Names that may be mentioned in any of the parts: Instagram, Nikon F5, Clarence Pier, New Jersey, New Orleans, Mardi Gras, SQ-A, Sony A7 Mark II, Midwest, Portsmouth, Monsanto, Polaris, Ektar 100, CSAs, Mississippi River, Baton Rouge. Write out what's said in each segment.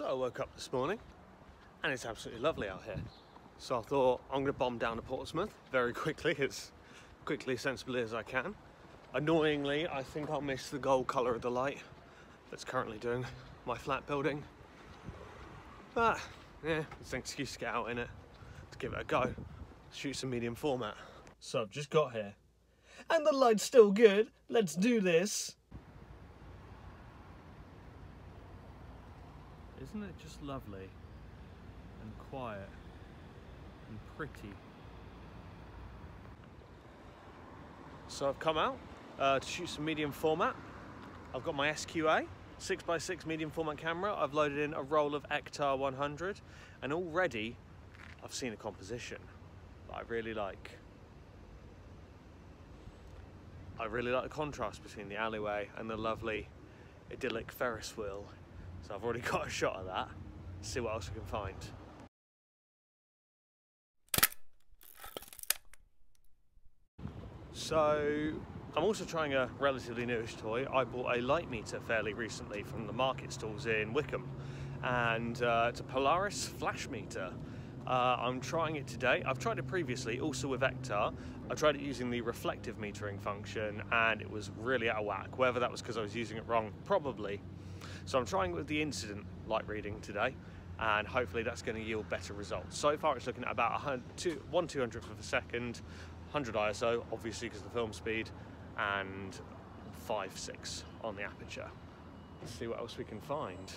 So I woke up this morning and it's absolutely lovely out here. So I thought I'm gonna bomb down to Portsmouth very quickly, as quickly, sensibly as I can. Annoyingly, I think I'll miss the gold color of the light that's currently doing my flat building. But yeah, it's an excuse to get out in it, to give it a go, shoot some medium format. So I've just got here. And the light's still good, let's do this. Isn't it just lovely and quiet and pretty? So I've come out to shoot some medium format. I've got my SQ-A 6x6 medium format camera. I've loaded in a roll of Ektar 100 and already I've seen a composition that I really like. I really like the contrast between the alleyway and the lovely idyllic Ferris wheel. So I've already got a shot of that. Let's see what else we can find. So I'm also trying a relatively newish toy. I bought a light meter fairly recently from the market stalls in Wickham, and it's a Polaris flash meter. I'm trying it today. I've tried it previously, also with Ektar. I tried it using the reflective metering function and it was really out of whack. Whether that was because I was using it wrong, probably. So I'm trying it with the incident light reading today, and hopefully that's going to yield better results. So far it's looking at about 1/200th of a second, 100 ISO, obviously because of the film speed, and 5.6 on the aperture. Let's see what else we can find.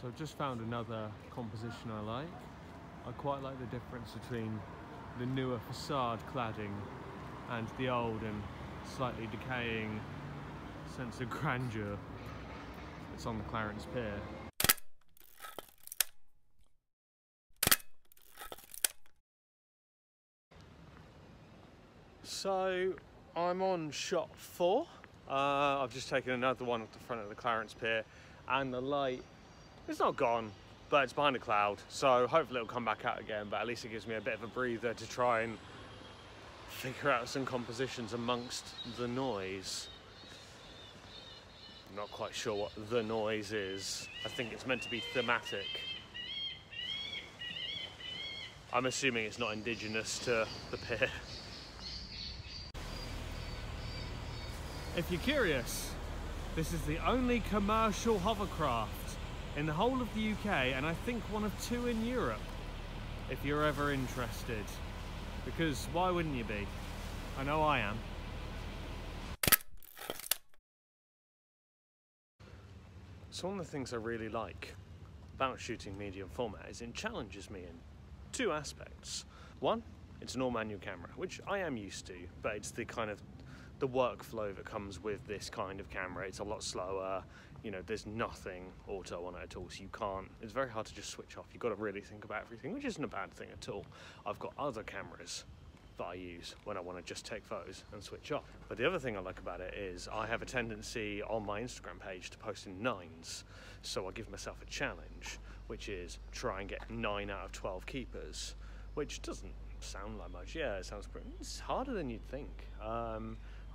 So I've just found another composition I like. I quite like the difference between the newer facade cladding and the old and slightly decaying sense of grandeur. It's on the Clarence Pier. So I'm on shot 4. I've just taken another one at the front of the Clarence Pier, and the light, it's not gone, but it's behind a cloud. So hopefully it'll come back out again, but at least it gives me a bit of a breather to try and figure out some compositions amongst the noise. I'm not quite sure what the noise is. I think it's meant to be thematic. I'm assuming it's not indigenous to the pier. If you're curious, this is the only commercial hovercraft in the whole of the UK, and I think one of 2 in Europe, if you're ever interested. Because why wouldn't you be? I know I am. So one of the things I really like about shooting medium format is it challenges me in 2 aspects. One, it's an all manual camera, which I am used to, but it's the kind of the workflow that comes with this kind of camera. It's a lot slower, you know, there's nothing auto on it at all, so you can't, it's very hard to just switch off. You've got to really think about everything, which isn't a bad thing at all. I've got other cameras that I use when I want to just take photos and switch off. But the other thing I like about it is I have a tendency on my Instagram page to post in 9s. So I give myself a challenge, which is try and get 9 out of 12 keepers, which doesn't sound like much. Yeah, it sounds pretty, it's harder than you'd think. I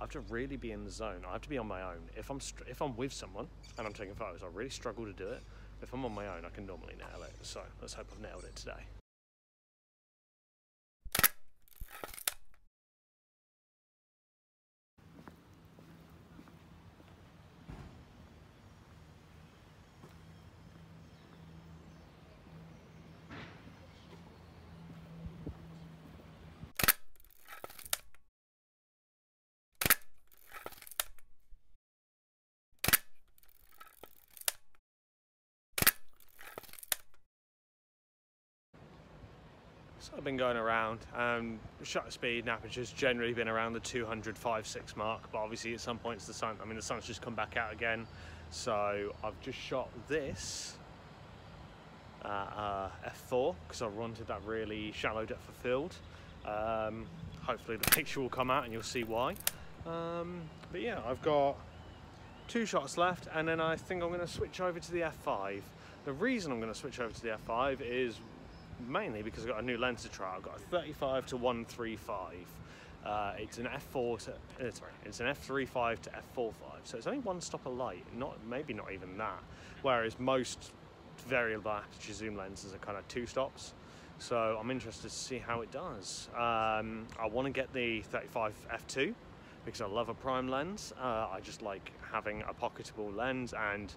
have to really be in the zone. I have to be on my own. If I'm with someone and I'm taking photos, I really struggle to do it. If I'm on my own, I can normally nail it. So let's hope I've nailed it today. So I've been going around, shutter speed and aperture's generally been around the 200, 5.6 mark, but obviously at some points the sun's just come back out again. So I've just shot this at f4 because I wanted that really shallow depth of field. Hopefully the picture will come out and you'll see why. But yeah, I've got 2 shots left and then I think I'm going to switch over to the f5. The reason I'm going to switch over to the f5 is mainly because I've got a new lens to try. I've got a 35 to 135, It's an F4 to, sorry, it's an F35 to F45, so it's only one stop of light, not maybe not even that, whereas most variable aperture zoom lenses are kind of two stops. So I'm interested to see how it does. I want to get the 35 f2 because I love a prime lens. I just like having a pocketable lens, and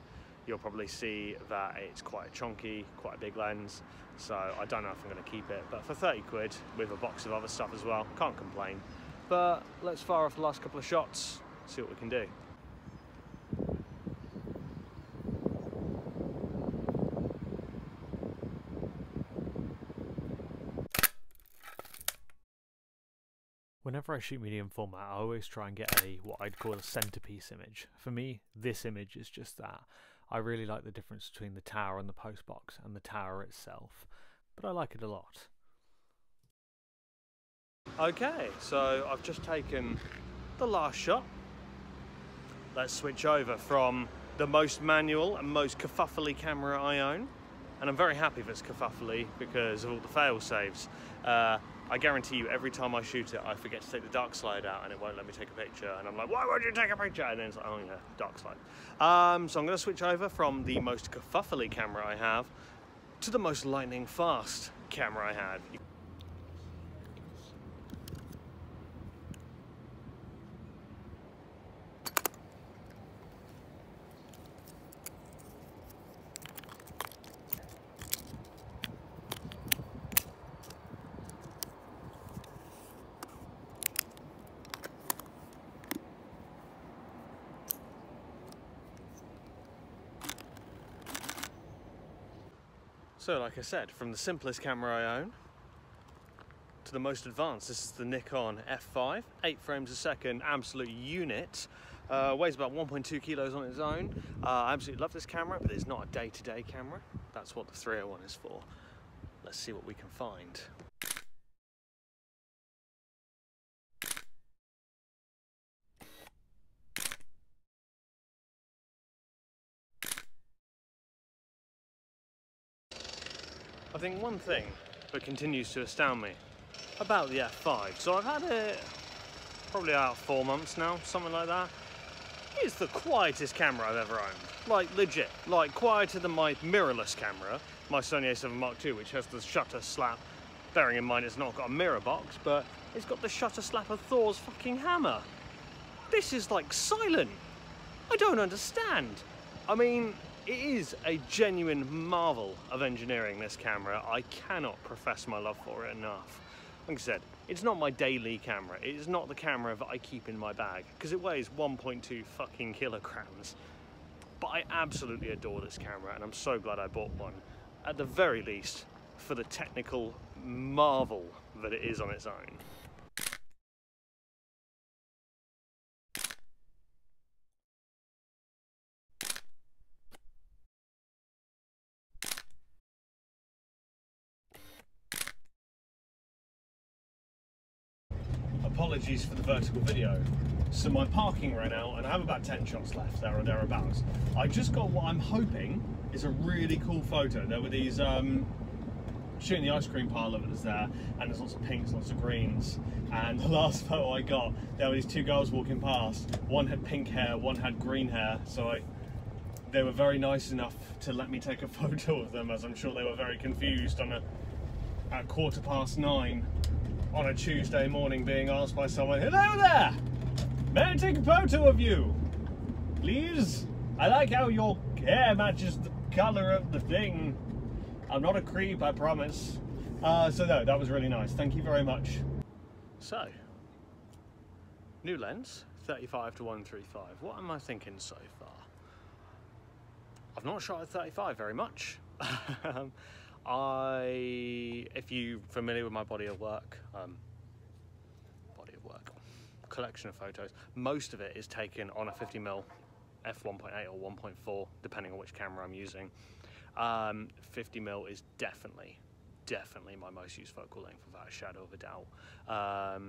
you'll probably see that it's quite a chunky, quite a big lens, so I don't know if I'm going to keep it, but for 30 quid with a box of other stuff as well, can't complain. But let's fire off the last couple of shots, see what we can do. Whenever I shoot medium format, I always try and get a what I'd call a centerpiece image. For me, this image is just that. I really like the difference between the tower and the post box and the tower itself, but I like it a lot. Okay, so I've just taken the last shot. Let's switch over from the most manual and most kerfuffly camera I own, and I'm very happy if it's kerfuffly because of all the fail saves. I guarantee you every time I shoot it I forget to take the dark slide out and it won't let me take a picture, and I'm like, why won't you take a picture? And then it's like, oh yeah, dark slide. So I'm going to switch over from the most kerfuffly camera I have to the most lightning fast camera I have. So like I said, from the simplest camera I own to the most advanced, this is the Nikon F5, 8 frames a second, absolute unit, weighs about 1.2 kilos on its own. I absolutely love this camera, but it's not a day-to-day camera. That's what the 301 is for. Let's see what we can find. I think one thing that continues to astound me about the F5, so I've had it probably about 4 months now, something like that. It's the quietest camera I've ever owned, like legit, like quieter than my mirrorless camera, my Sony A7 Mark II, which has the shutter slap, bearing in mind it's not got a mirror box, but it's got the shutter slap of Thor's fucking hammer. This is like silent. I don't understand. I mean, it is a genuine marvel of engineering, this camera. I cannot profess my love for it enough. Like I said, it's not my daily camera. It is not the camera that I keep in my bag because it weighs 1.2 fucking kilograms. But I absolutely adore this camera, and I'm so glad I bought one. At the very least, for the technical marvel that it is on its own. Apologies for the vertical video. So my parking ran out and I have about 10 shots left, there or thereabouts. I just got what I'm hoping is a really cool photo. There were these, shooting the ice cream pile of it was there, and there's lots of pinks, lots of greens. And the last photo I got, there were these two girls walking past. One had pink hair, one had green hair. So they were very nice enough to let me take a photo of them, as I'm sure they were very confused on at 9:15. On a Tuesday morning, being asked by someone, "Hello there! May I take a photo of you? Please? I like how your hair matches the colour of the thing. I'm not a creep, I promise." So no, that was really nice. Thank you very much. So, new lens, 35 to 135. What am I thinking so far? I've not shot at 35 very much. If you're familiar with my body of work, collection of photos, most of it is taken on a 50mm f1.8 or 1.4, depending on which camera I'm using. 50mm is definitely my most used focal length without a shadow of a doubt.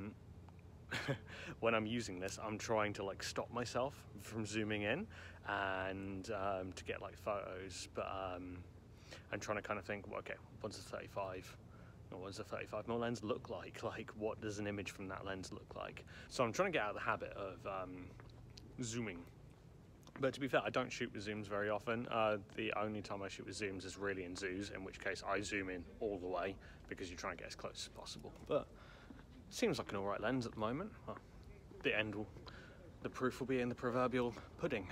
When I'm using this, I'm trying to like stop myself from zooming in and to get like photos, but I'm trying to kind of think, well, okay, what's the 35? what does a 35mm lens look like? Like, what does an image from that lens look like? So I'm trying to get out of the habit of zooming. But to be fair, I don't shoot with zooms very often. The only time I shoot with zooms is really in zoos, in which case I zoom in all the way because you try and get as close as possible. But it seems like an all right lens at the moment. Well, the proof will be in the proverbial pudding.